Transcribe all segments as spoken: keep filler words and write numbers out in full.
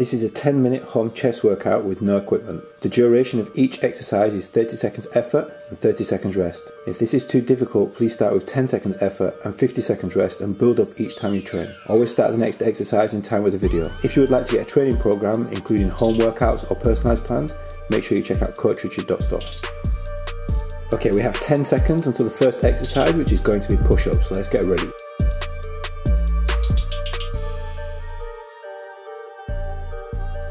This is a ten minute home chest workout with no equipment. The duration of each exercise is thirty seconds effort and thirty seconds rest. If this is too difficult, please start with ten seconds effort and fifty seconds rest and build up each time you train. Always start the next exercise in time with a video. If you would like to get a training program, including home workouts or personalized plans, make sure you check out coach richard dot store. Okay, we have ten seconds until the first exercise, which is going to be push-ups. Let's get ready.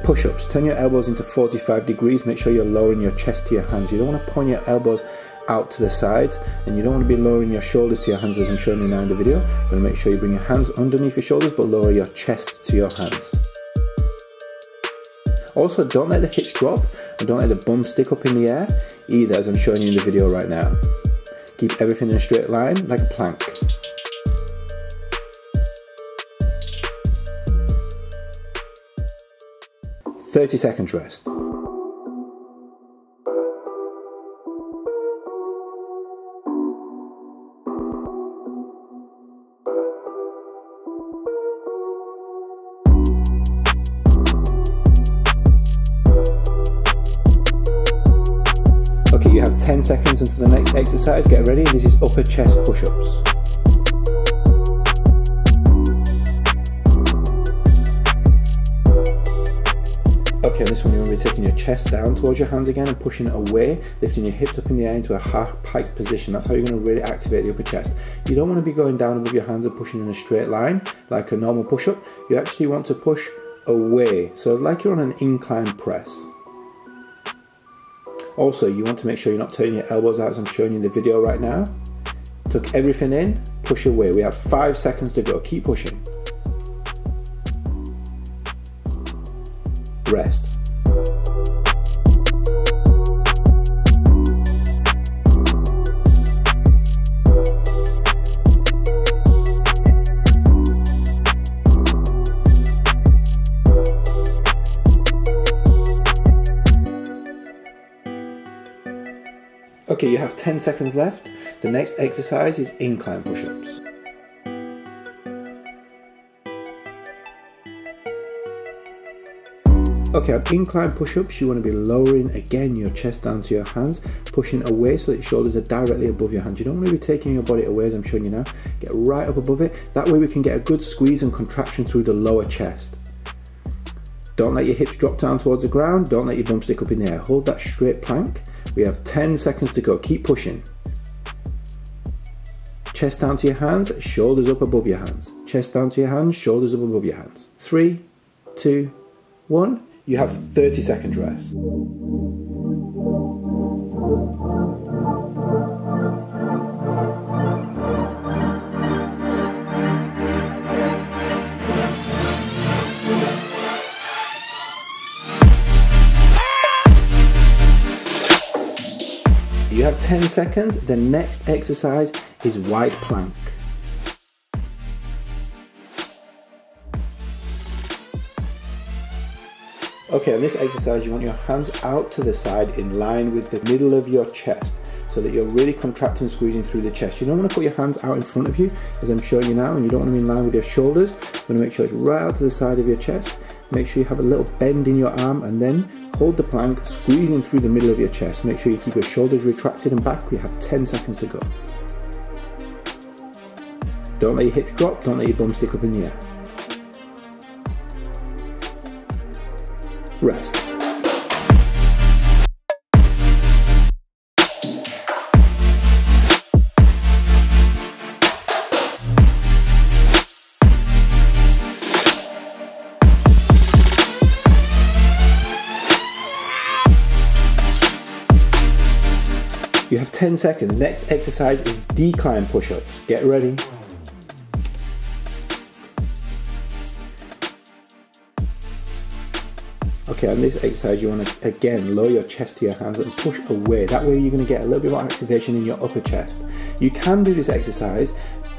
Push-ups, turn your elbows into forty-five degrees, make sure you're lowering your chest to your hands. You don't want to point your elbows out to the sides, and you don't want to be lowering your shoulders to your hands as I'm showing you now in the video. You want to make sure you bring your hands underneath your shoulders, but lower your chest to your hands. Also, don't let the hips drop, and don't let the bum stick up in the air, either as I'm showing you in the video right now. Keep everything in a straight line, like a plank. thirty seconds rest. Okay, you have ten seconds until the next exercise. Get ready. This is upper chest push-ups. Okay, this one you're going to be taking your chest down towards your hands again and pushing it away, lifting your hips up in the air into a half pike position. That's how you're going to really activate the upper chest. You don't want to be going down above your hands and pushing in a straight line like a normal push-up. You actually want to push away, so like you're on an incline press. Also, you want to make sure you're not turning your elbows out as I'm showing you in the video right now. Tuck everything in, push away. We have five seconds to go. Keep pushing. Rest. Okay, you have ten seconds left. The next exercise is incline push-ups. Okay, on incline push-ups, you want to be lowering again your chest down to your hands, pushing away so that your shoulders are directly above your hands. You don't want to be taking your body away as I'm showing you now. Get right up above it. That way we can get a good squeeze and contraction through the lower chest. Don't let your hips drop down towards the ground. Don't let your bum stick up in the air. Hold that straight plank. We have ten seconds to go. Keep pushing. Chest down to your hands, shoulders up above your hands. Chest down to your hands, shoulders up above your hands. Three, two, one. You have thirty seconds rest. You have ten seconds. The next exercise is wide plank. Okay, on this exercise you want your hands out to the side in line with the middle of your chest so that you're really contracting, squeezing through the chest. You don't want to put your hands out in front of you as I'm showing you now, and you don't want to be in line with your shoulders. You want to make sure it's right out to the side of your chest. Make sure you have a little bend in your arm and then hold the plank, squeezing through the middle of your chest. Make sure you keep your shoulders retracted and back. We have ten seconds to go. Don't let your hips drop, don't let your bum stick up in the air. Rest. You have ten seconds. Next exercise is decline push-ups. Get ready. Okay, on this exercise you want to again lower your chest to your hands and push away. That way you're going to get a little bit more activation in your upper chest. You can do this exercise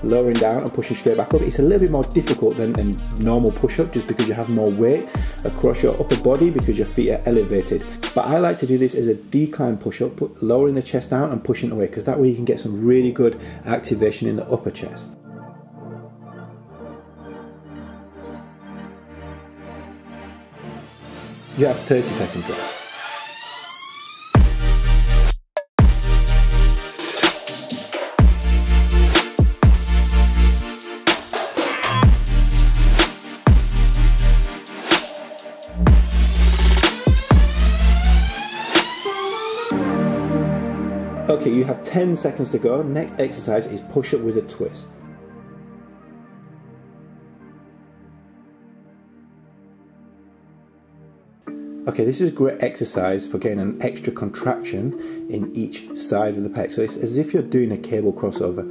lowering down and pushing straight back up. It's a little bit more difficult than a normal push-up just because you have more weight across your upper body because your feet are elevated. But I like to do this as a decline push-up, lowering the chest down and pushing away, because that way you can get some really good activation in the upper chest. You have thirty seconds left. Okay, you have ten seconds to go. Next exercise is push-up with a twist. Okay, this is a great exercise for getting an extra contraction in each side of the pec. So it's as if you're doing a cable crossover.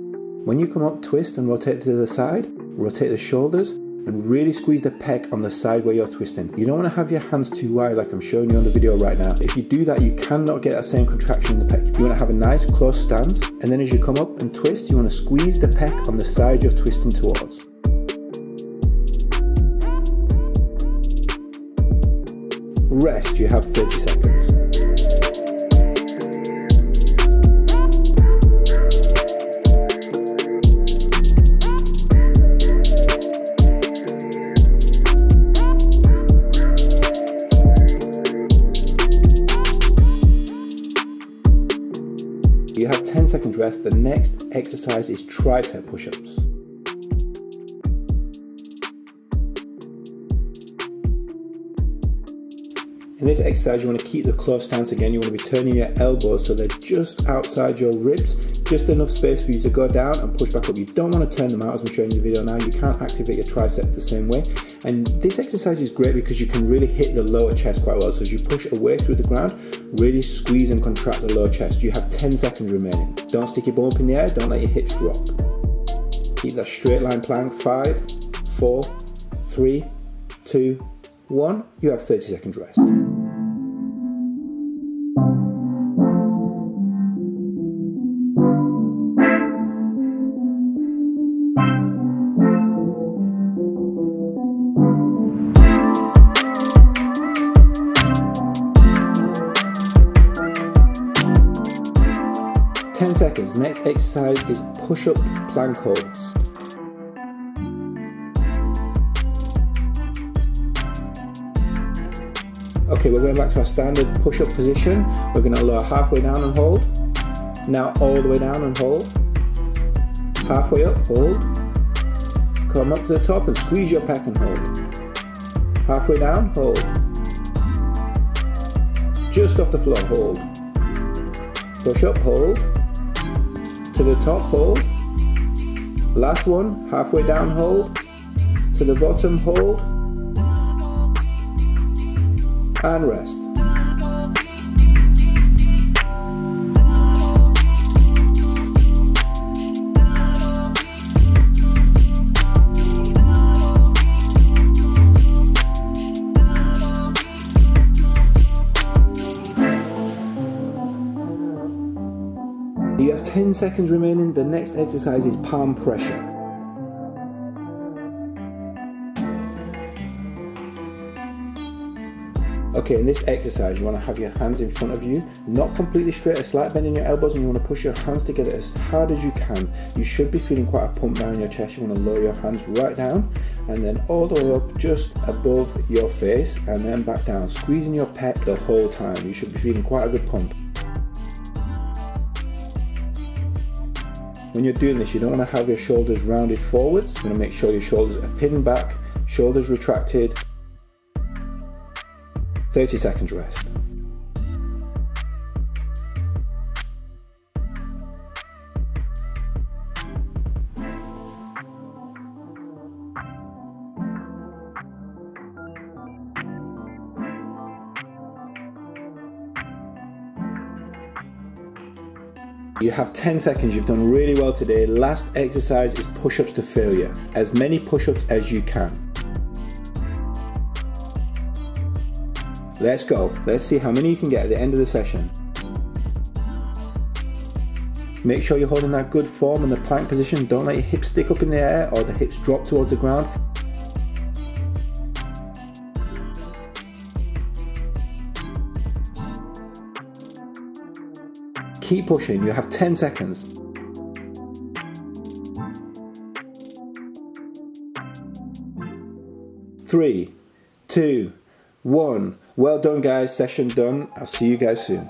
When you come up, twist and rotate to the side, rotate the shoulders, and really squeeze the pec on the side where you're twisting. You don't want to have your hands too wide like I'm showing you on the video right now. If you do that, you cannot get that same contraction in the pec. You want to have a nice close stance, and then as you come up and twist, you want to squeeze the pec on the side you're twisting towards. Rest, you have thirty seconds. You have ten seconds rest. The next exercise is tricep push-ups. In this exercise, you want to keep the close stance again. You want to be turning your elbows so they're just outside your ribs, just enough space for you to go down and push back up. You don't want to turn them out as I'm showing you the video now. You can't activate your tricep the same way. And this exercise is great because you can really hit the lower chest quite well. So as you push away through the ground, really squeeze and contract the lower chest. You have ten seconds remaining. Don't stick your bum up in the air. Don't let your hips rock. Keep that straight line plank. Five, four, three, two, one. You have thirty seconds rest. ten seconds. Next exercise is push-up plank holds. Okay, we're going back to our standard push-up position. We're going to lower halfway down and hold. Now all the way down and hold. Halfway up, hold. Come up to the top and squeeze your pec and hold. Halfway down, hold. Just off the floor, hold. Push up, hold. To the top, hold. Last one, halfway down, hold. To the bottom, hold. And rest. You have ten seconds remaining. The next exercise is palm pressure. Okay, in this exercise, you want to have your hands in front of you, not completely straight, a slight bend in your elbows, and you want to push your hands together as hard as you can. You should be feeling quite a pump down in your chest. You want to lower your hands right down, and then all the way up just above your face, and then back down, squeezing your pec the whole time. You should be feeling quite a good pump. When you're doing this, you don't want to have your shoulders rounded forwards. You want to make sure your shoulders are pinned back, shoulders retracted. thirty seconds rest. You have ten seconds, you've done really well today. Last exercise is push-ups to failure. As many push-ups as you can. Let's go. Let's see how many you can get at the end of the session. Make sure you're holding that good form in the plank position. Don't let your hips stick up in the air or the hips drop towards the ground. Keep pushing, you have ten seconds. Three, two, one. Well done guys, session done. I'll see you guys soon.